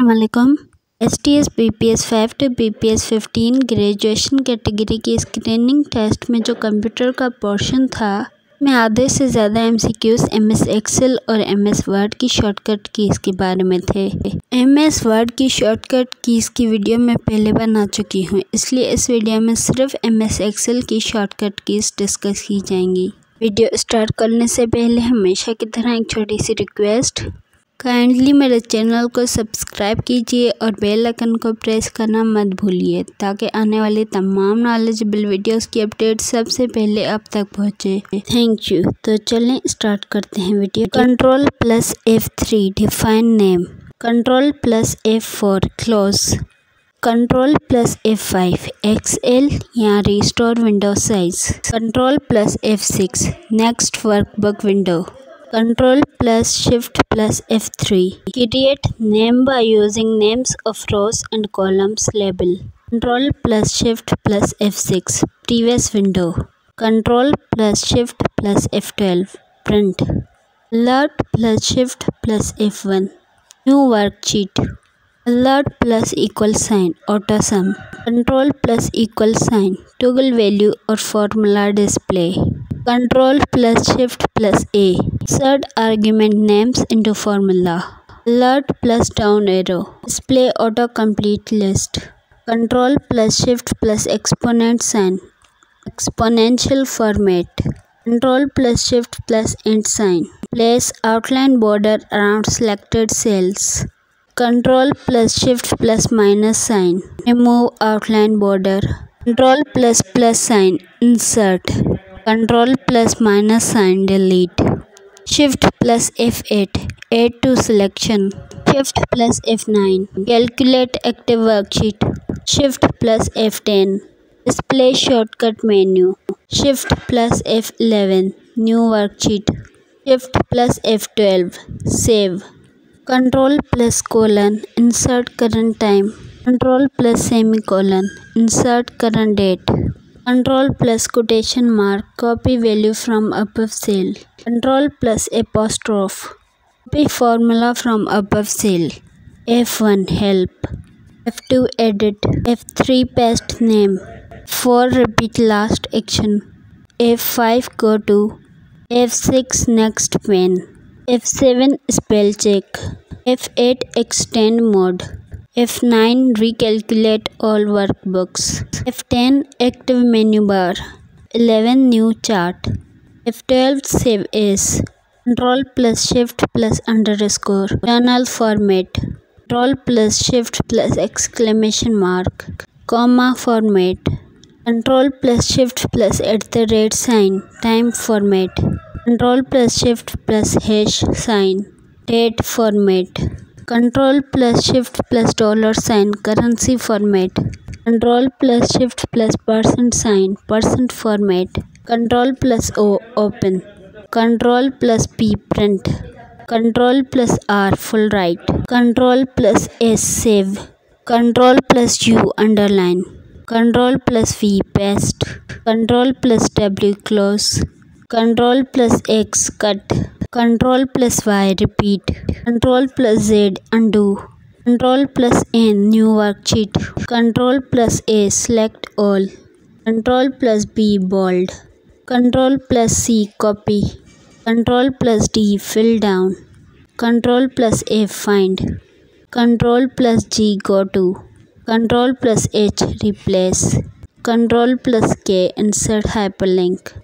अस्सलामुअलैकुम। STS BPS 5 to BPS 15 graduation category की screening test में जो कंप्यूटर का पोर्शन था, मैं आधे से ज़्यादा MCQs MS Excel और MS Word की शॉर्टकट कीज़ के बारे में थे। MS Word की शॉर्टकट कीज़ की वीडियो मैं पहले बना चुकी हूँ, इसलिए इस वीडियो में सिर्फ MS Excel की शॉर्टकट कीज़ डिस्कस की जाएंगी। वीडियो स्टार्ट करने से पहले हमेशा की तरह एक छोटी सी रिक्वेस्ट, काइंडली मेरे चैनल को सब्सक्राइब कीजिए और बेल आइकन को प्रेस करना मत भूलिए ताकि आने वाली तमाम नॉलेजेबल वीडियोस की अपडेट सबसे पहले आप तक पहुंचे। Thank you. तो चलें स्टार्ट करते हैं video. Ctrl+F3 define name, Ctrl+F4 close, Ctrl+F5 Excel या restore window size, Ctrl+F6 next workbook window, Ctrl+Shift+F3 create name by using names of rows and columns label, Ctrl+Shift+F6 previous window, Ctrl+Shift+F12 print, Alt+Shift+F1 new worksheet, Alt+= auto sum, Ctrl+= toggle value or formula display, Ctrl+Shift+A insert argument names into formula, Alt+down arrow display autocomplete list, Ctrl+Shift+exponent sign exponential format, Ctrl+Shift+end sign place outline border around selected cells, Ctrl+Shift+- sign remove outline border, Ctrl++ sign insert, Ctrl+- sign delete, Shift+F8 add to selection, Shift+F9 calculate active worksheet, Shift+F10 display shortcut menu, Shift+F11 new worksheet, Shift+F12 save, Ctrl+: insert current time, Ctrl+: insert current date, Ctrl+! Copy value from above cell, Ctrl+! Copy formula from above cell, F1 help, F2 edit, F3 paste name, F4 repeat last action, F5 go to, F6 next pane, F7 spell check, F8 extend mode, F9 recalculate all workbooks, F10 active menu bar, 11 new chart, F12 save as, Ctrl+Shift+_ journal format, Ctrl+Shift+! Comma format, Ctrl+Shift+@ sign time format, Ctrl+Shift+# date format, Ctrl+Shift+$ currency format, Ctrl+Shift+% sign percent format, Ctrl+O open, Ctrl+P print, Ctrl+R full right, Ctrl+S save, Ctrl+U underline, Ctrl+V paste, Ctrl+W close, Ctrl+X cut, Ctrl+Y repeat, Ctrl+Z undo, Ctrl+N new worksheet, Ctrl+A select all, Ctrl+B bold, Ctrl+C copy, Ctrl+D fill down, Ctrl+F find, Ctrl+G go to, Ctrl+H replace, Ctrl+K insert hyperlink,